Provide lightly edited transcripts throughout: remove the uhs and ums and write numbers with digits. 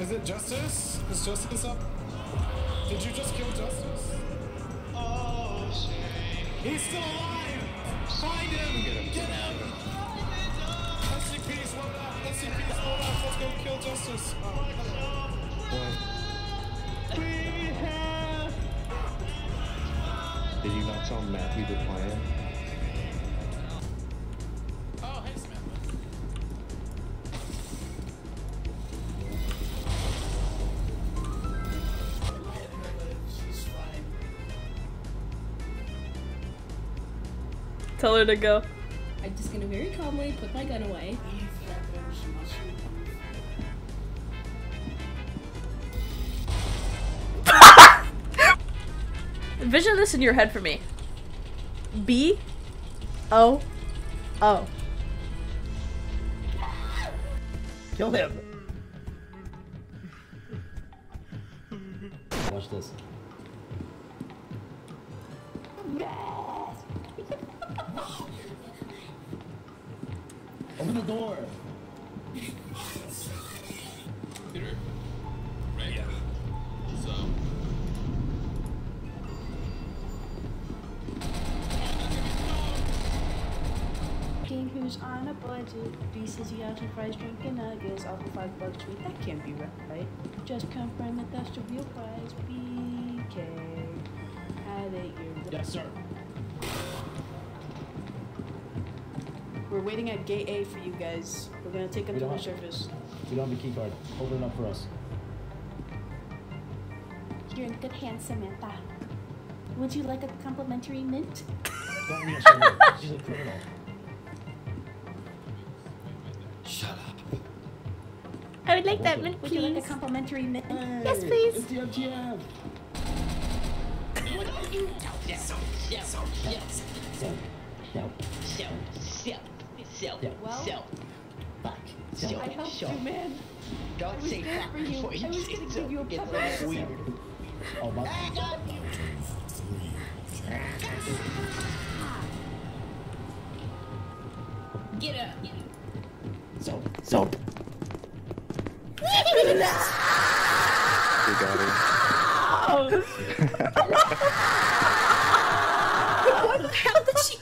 Is it Justice? Is Justice up? Did you just kill Justice? Oh, shit. He's still alive! Find him! Get him! Get him! SCP's load up! SCP's load up! Let's go kill Justice! What? We have... Did you not tell Matthew the plan? Tell her to go. I'm just gonna very calmly put my gun away. Envision this in your head for me. B-O-O. Kill him. Watch this. Open the door. Peter, right? Yeah. So. King who's on a budget, B says he has a price drink and nuggets off of $5 tweet. That can't be right. Just confirm that that's the real price. BK. How did you? Yes, sir. We're waiting at gate A for you guys. We're gonna take them to the surface. We don't have a key card. Open it up for us. You're in good hands, Samantha. Would you like a complimentary mint? Don't mean she, she's a criminal. Shut up. I would like that mint, please. Would you like a complimentary mint? Hey, yes, please. It's the MTF. I helped you, man. Don't say that for you. I was gonna give you a pet. Oh my God. Get up. Soap. You got it. What the hell did she?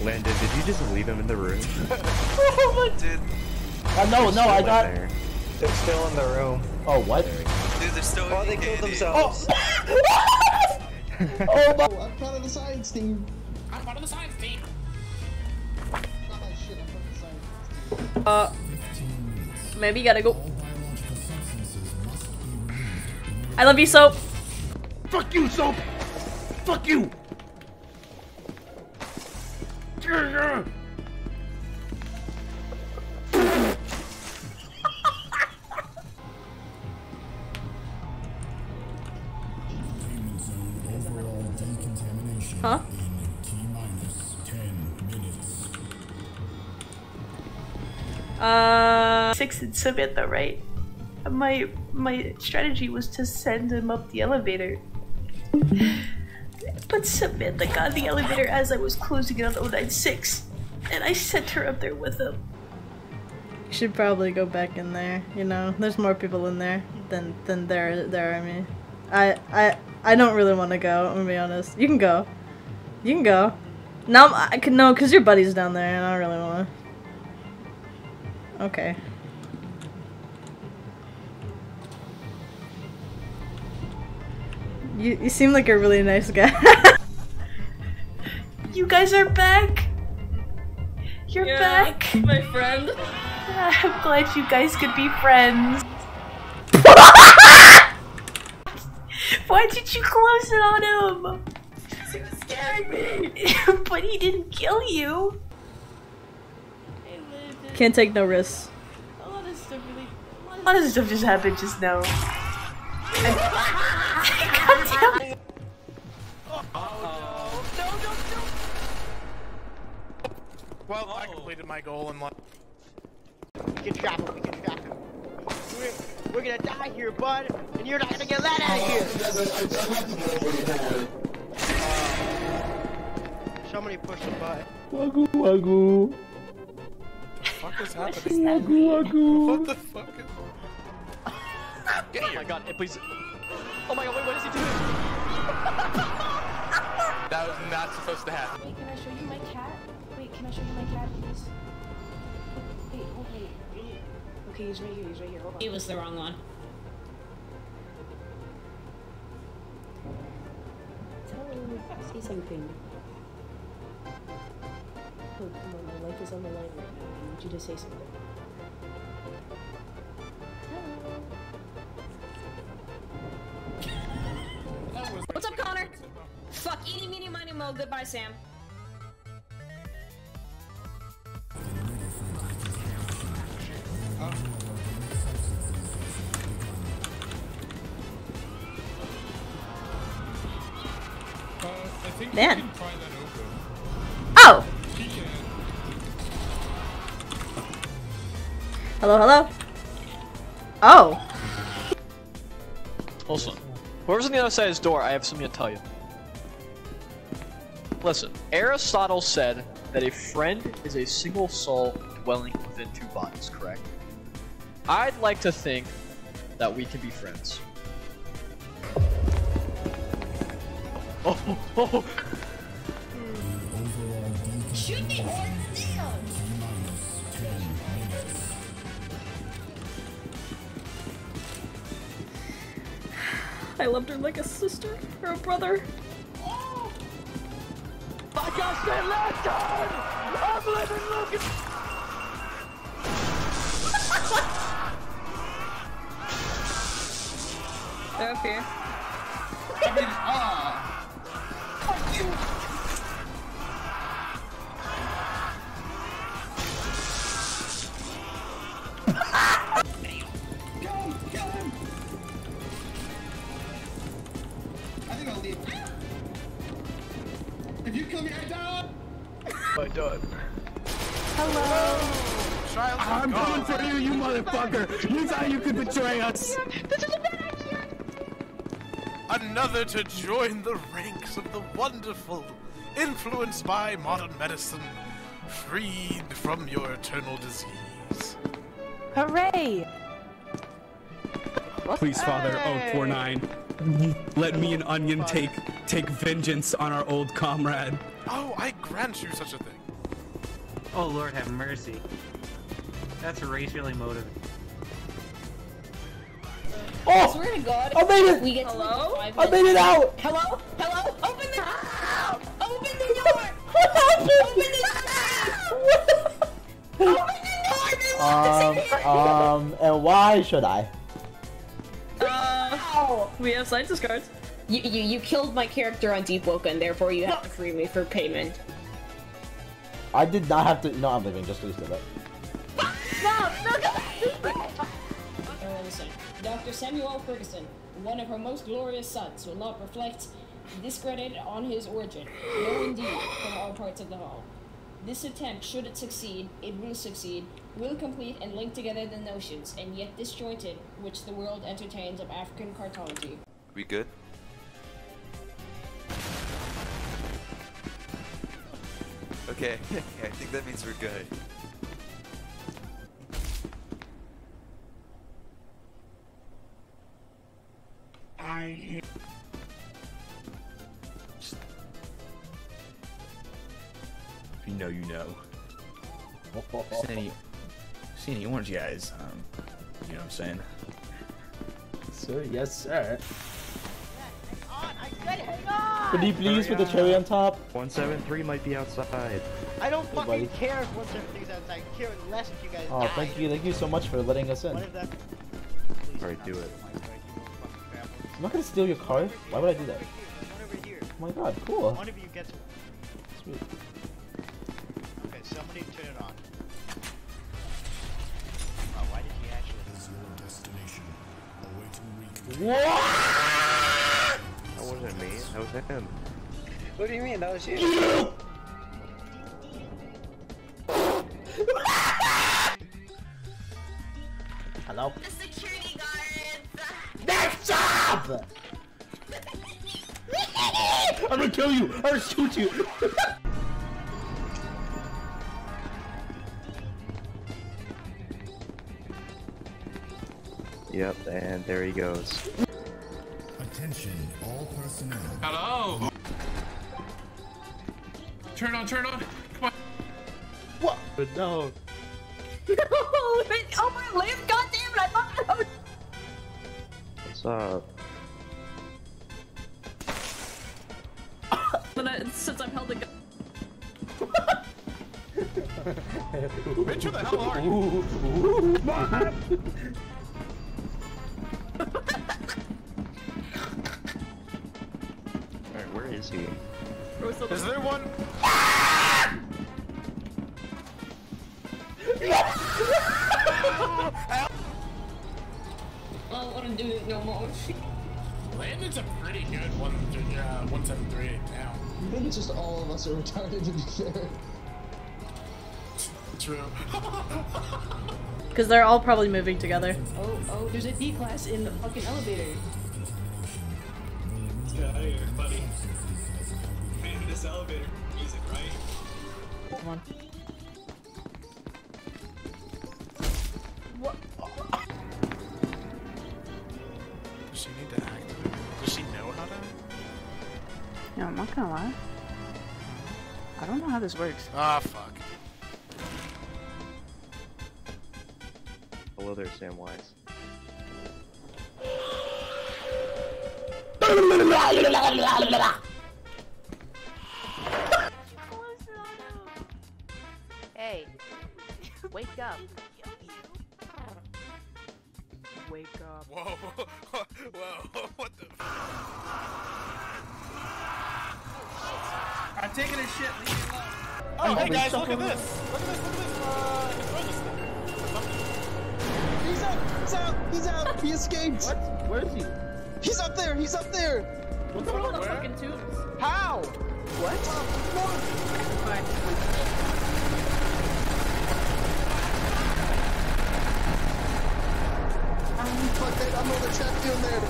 Landon, did you just leave him in the room? Oh, I did. No, I got. They're still in the room. Oh, what? Dude, they're still. Oh, they killed themselves. Oh. Oh my! I'm part of the science team. I'm part of the science team. Maybe you gotta go. I love you, Soap. Fuck you, Soap. Fuck you. Huh? Six and Samantha, right? My strategy was to send him up the elevator. But Samantha got the elevator as I was closing it on 096, and I sent her up there with him. You should probably go back in there. You know, there's more people in there than there. I mean, I don't really want to go. I'm gonna be honest. You can go. You can go. No, I can no, cause your buddy's down there, and I don't really want to. Okay. You seem like a really nice guy. You guys are back. You're back, my friend. I'm glad you guys could be friends. Why did you close it on him? Because he was scaring me. But he didn't kill you. Can't take no risks. A lot of stuff just happened just now. God damn it. Oh, no. No, no, no. well, I completed my goal and left. We can trap him, we can trap him. We're gonna die here, bud, and you're not gonna get let out of here! Somebody push the butt. Wagyu, Wagyu. What the fuck is happening? Wagyu, Wagyu. What the fuck is... Oh my god, please. Oh my god, wait, what is he doing? That was not supposed to happen. Wait, can I show you my cat? Wait, can I show you my cat, please? Wait, oh wait. Okay, he's right here, he's right here. Hold on. It was the wrong one. Tell him, say something. Oh, come on, my life is on the line right now. I need you to say something. What's up, Connor? Fuck, eeny, meeny, miny, mo. Goodbye, Sam. I think man. You can try that over. Oh! She can. Hello, hello? Oh! Awesome. Whoever's on the other side of his door, I have something to tell you. Listen, Aristotle said that a friend is a single soul dwelling within two bodies, correct? I'd like to think that we can be friends. Oh, oh. Shoot the horse down! I loved her like a sister or a brother. Oh! Like I said last time, I'm living Lucas. They're up here. I mean, fuck you. Go, kill him. I think I'll leave. If you kill me, I die! I died. Hello! Hello. I'm coming for you, you motherfucker! You thought you could betray us! This is a bad idea! Another to join the ranks of the wonderful, influenced by modern medicine, freed from your eternal disease. Hooray! Please, Father, 049. Let me and Onion take vengeance on our old comrade. Oh, I grant you such a thing. Oh Lord, have mercy. That's racially motivated. Oh! Swear to God, I made it. We get hello? To I made it out. Hello? Hello? Open the door! Open the door! What happened? Open the door! Open the door! And why should I? We have scientist cards. You killed my character on Deep Woken, therefore you have to free me for payment. I did not have to. No, I'm leaving. Just leave it. No, Dr. Samuel Ferguson, one of her most glorious sons, will not reflect discredit on his origin. No, indeed, from all parts of the hall. This attempt, should it succeed, it will succeed, will complete and link together the notions, and yet disjointed, which the world entertains of African cartology. We good? Okay, I think that means we're good. I... You know, you know. See any orange guys? You know what I'm saying? Sir, yes, sir. Could you please put the cherry on top? 173 might be outside. I don't fucking care if 173's outside. I care less if you guys. Oh, thank you so much for letting us in. Alright, do it. I'm not gonna steal your car. Why would I do that? Oh my god, cool. One of you gets one. Sweet. Somebody turn it on. Oh, why did he actually? This is your destination. That wasn't me. That was him. What do you mean? That was you. Hello? The security guards! That's job! I'm gonna kill you! I'm gonna shoot you! Yep, and there he goes. Attention, all personnel. Hello! Turn on, turn on! Come on! What? But no. No! It's overlive! God damn it! I thought I was... What's up? Since I'm held a gun. Bitch, who the hell are you? Alright, where is he? Is there one? I don't want to do it no more. Landon's a pretty good 173 now. Maybe it's just all of us are retarded to be fair. True. Because they're all probably moving together. Oh, there's a D-class in the fucking elevator. Let's get out of here, buddy. Man, this elevator music, right? Come on. What? Does she need to activate? Does she know how to? No, I'm not gonna lie. I don't know how this works. Ah, fuck. Hello there, Sam Wise. Hey, wake up. Wake up. Whoa, whoa, what the? I'm taking a shit, leave me alone. Oh, hey guys, look at this. Look at this, look at this. Throw this thing. He's out! He's out! He's out! He escaped! What? Where is he? He's up there! He's up there! What's up with the fucking tubes? How? What? Fuck that! I'm over the chat field there!